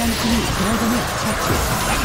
장군이 드래곤을 처치.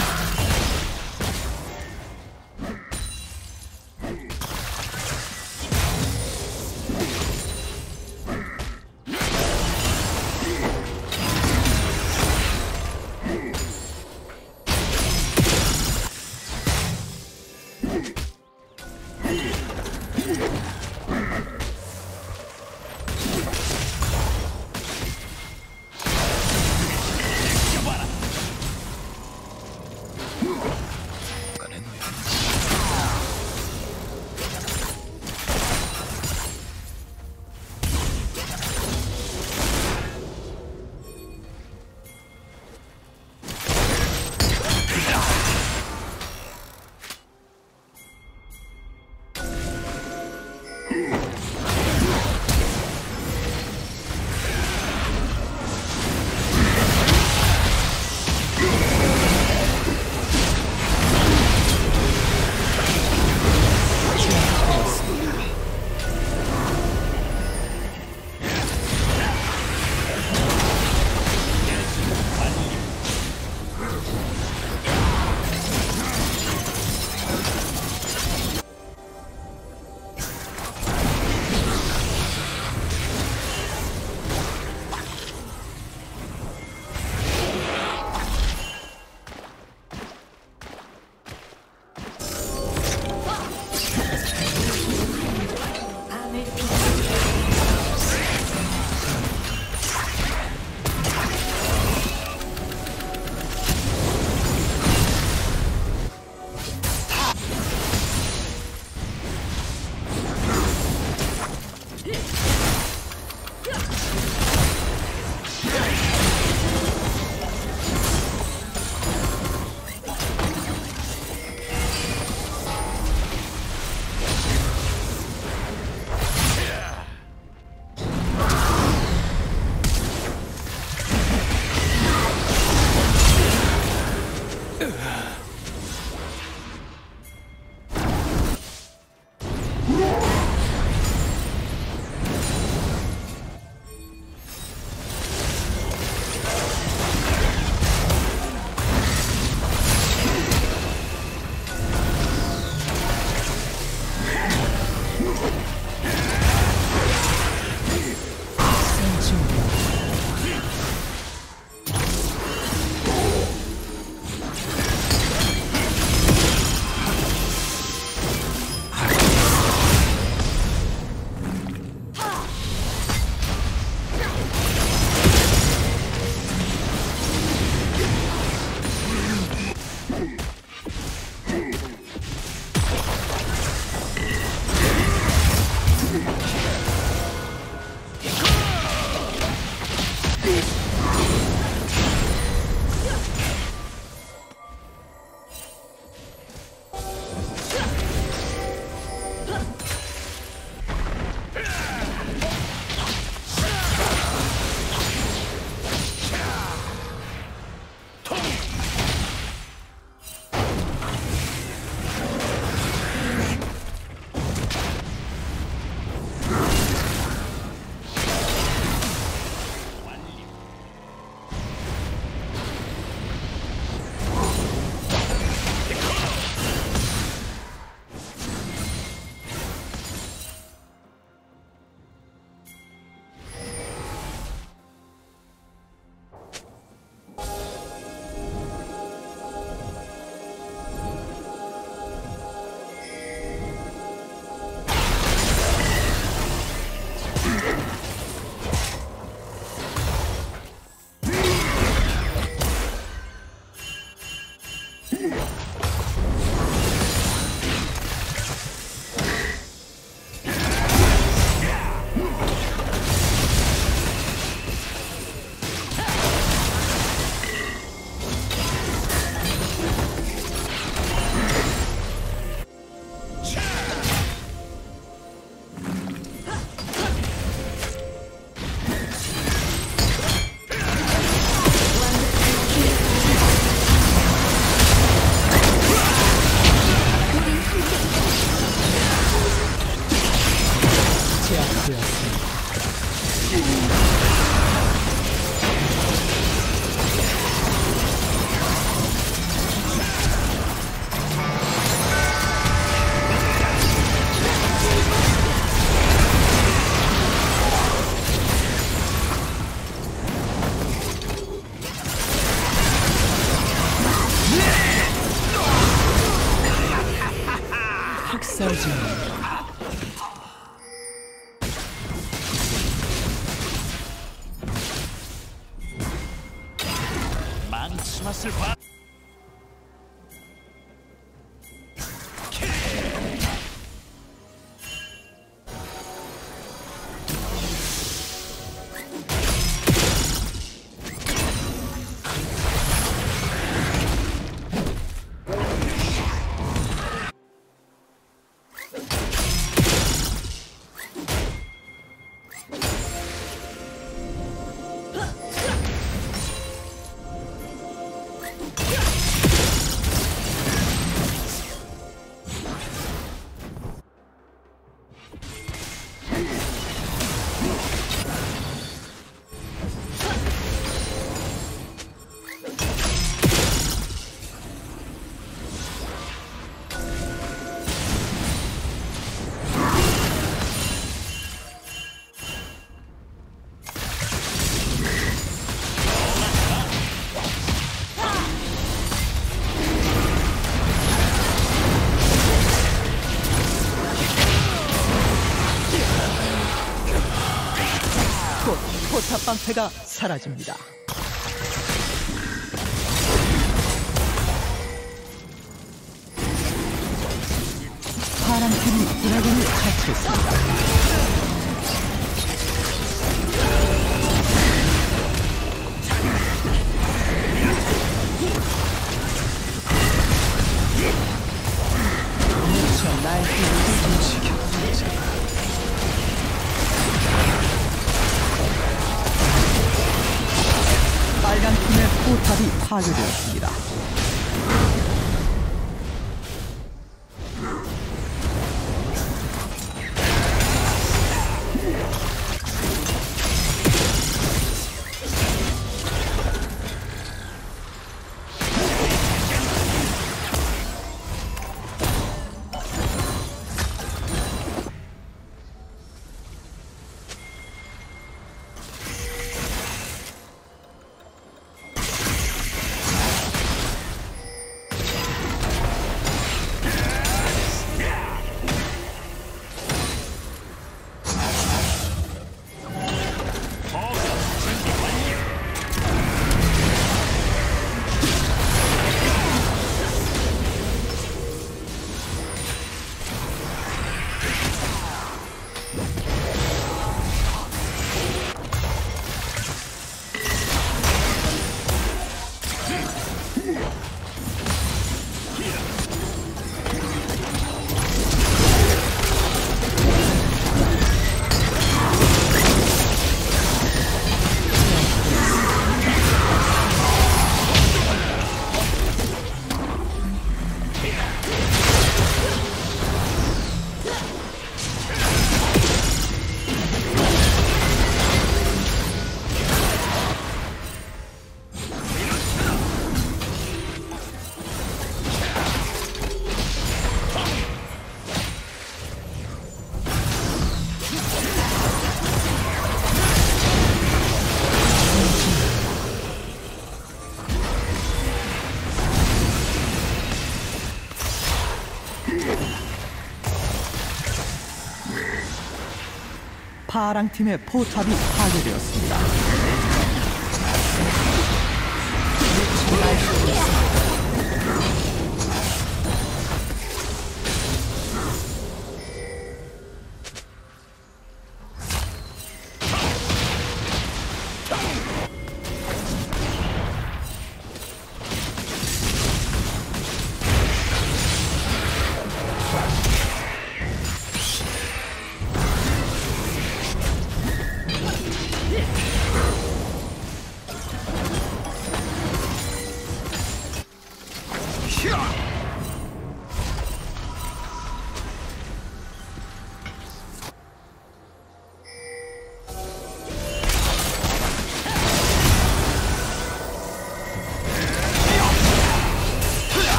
Surgeon. 방패가 사라집니다. 파란 팀이 드래곤을 탈출했습니다. 미쳐 나의 힘을 움직여. 빨간 팀의 포탑이 파괴되었습니다. 파랑팀의 포탑이 파괴되었습니다.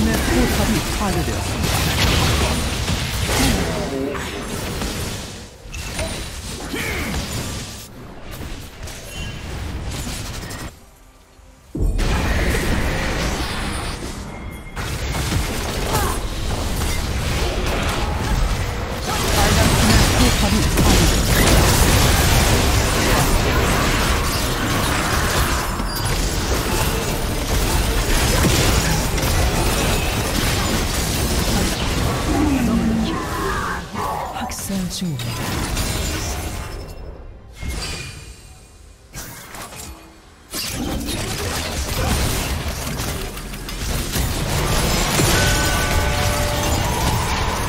아군의 포탑이 파괴되었습니다.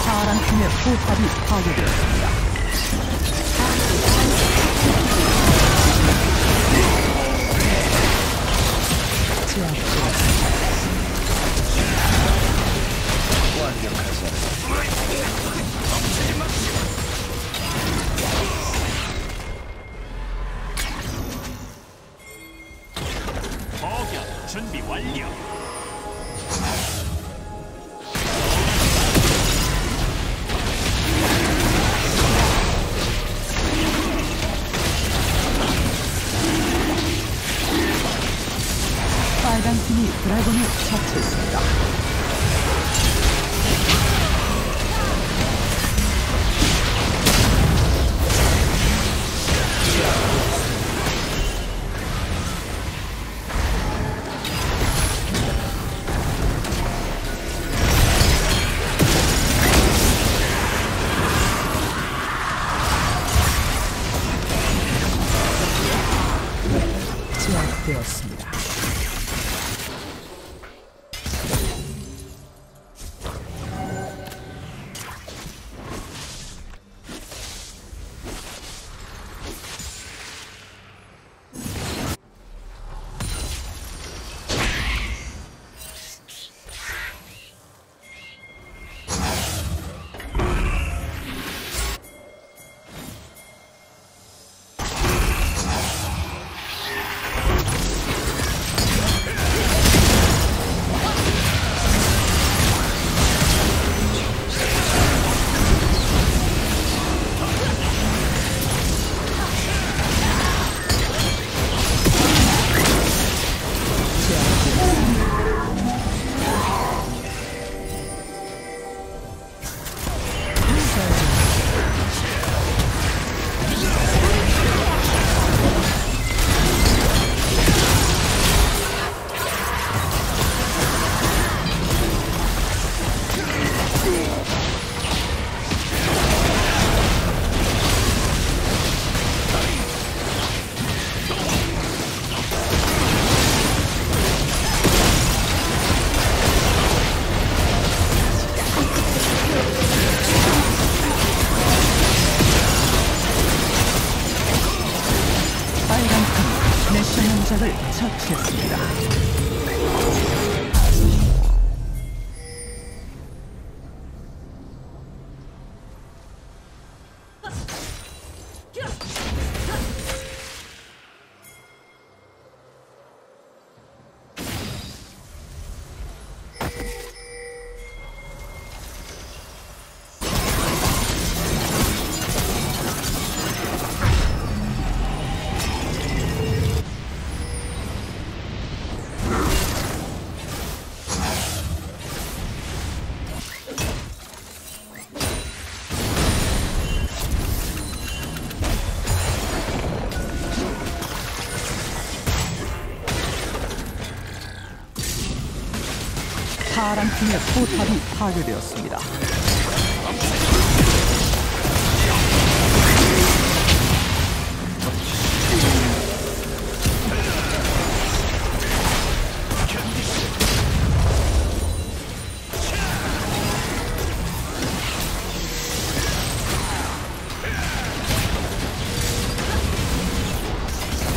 파란팀의 포탑이 파괴되었습니다. 준비 완료. 빨간 팀이 드래곤을 처치했습니다. 되었습니다. 적을 처치했습니다.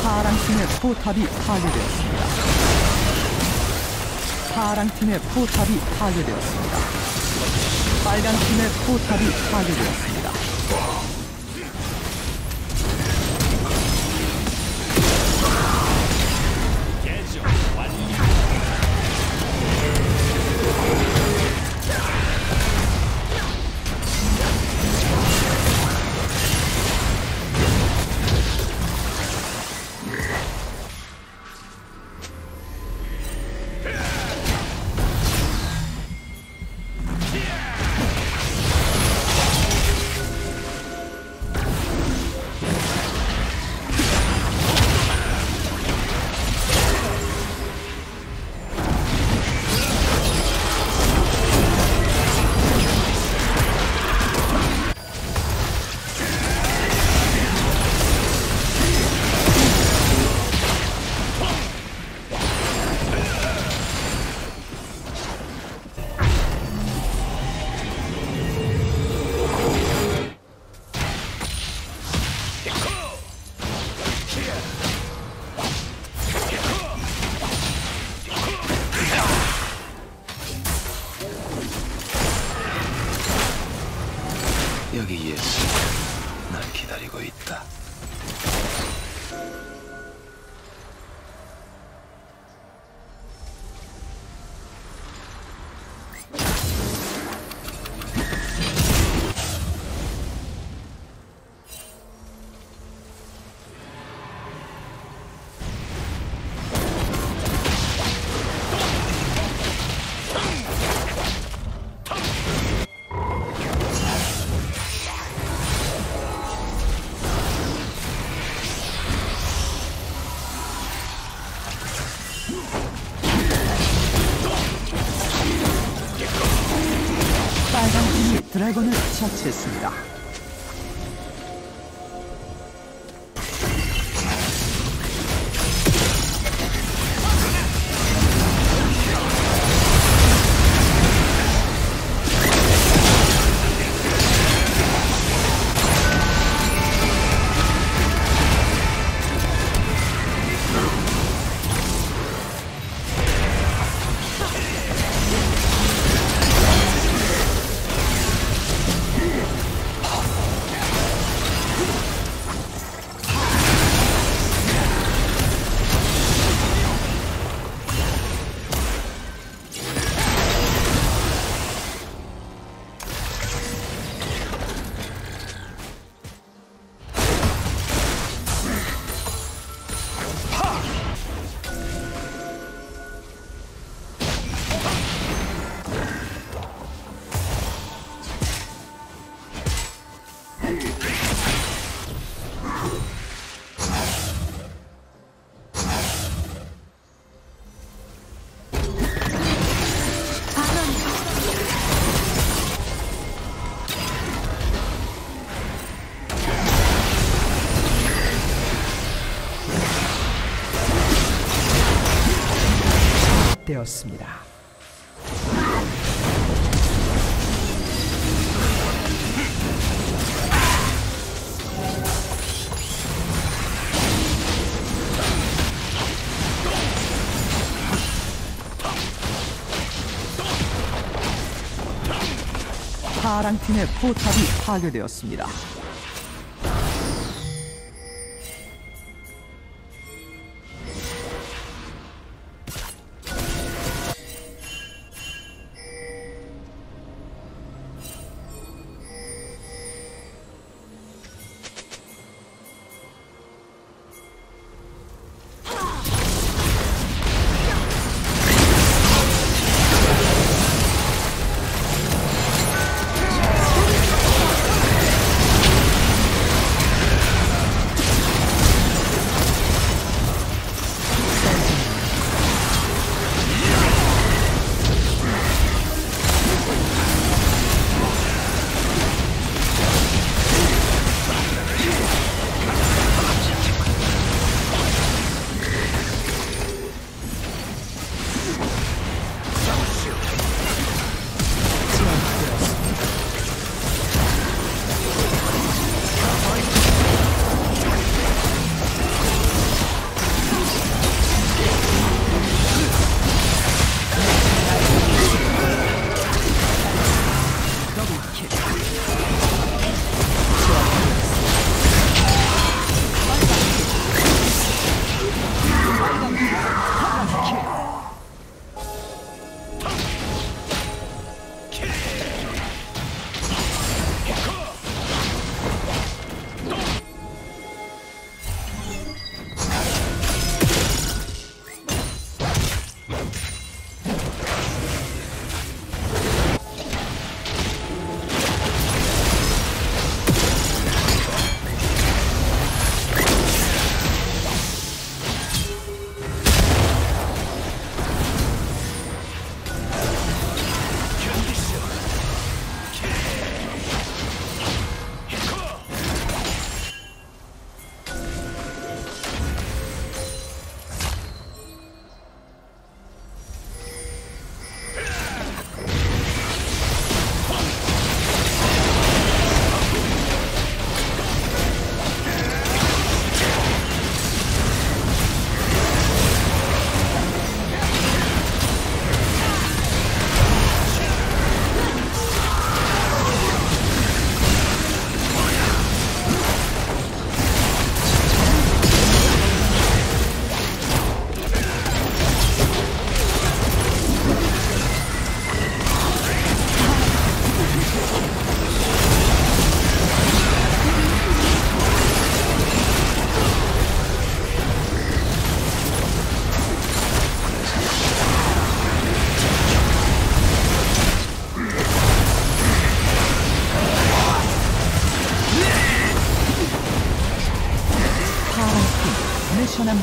파란팀의 포탑이 파괴되었습니다. 파란팀의 포탑이 파괴되었습니다. 파랑팀의 포탑이 파괴되었습니다. 빨간팀의 포탑이 파괴되었습니다. 개조 완료. 드래곤을 처치했습니다. 되었습니다. 파랑팀의 포탑이 파괴되었습니다.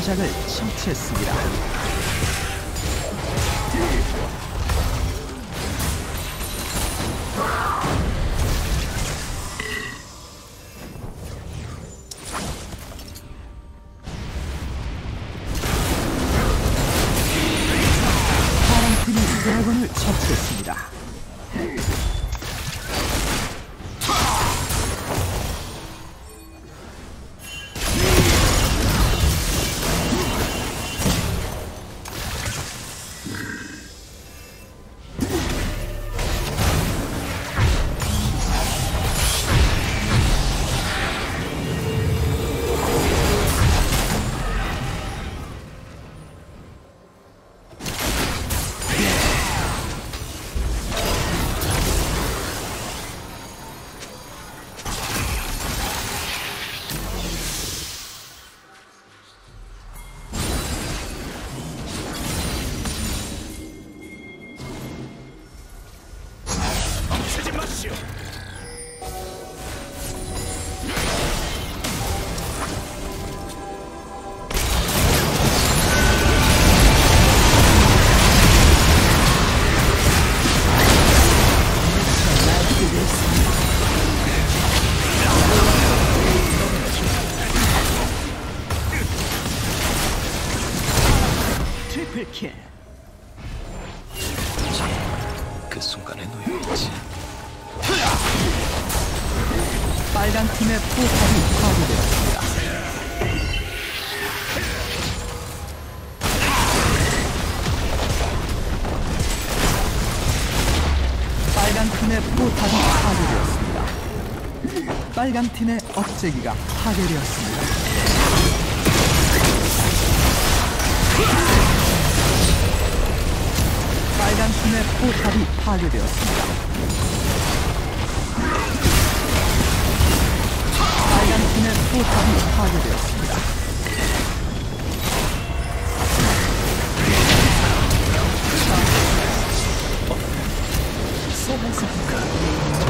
시작을 청취했습니다. 드래곤을 처치했습니다. 그 순간에 놓여있지. 빨간 팀의 포탑이 파괴되었습니다. 빨간 팀의 포탑이 파괴되었습니다. 빨간 팀의 억제기가 파괴되었습니다. 빨간 팀의 포탑이 파괴되었습니다. 빨간 팀의 포탑이 파괴되었습니다. 소환사인가?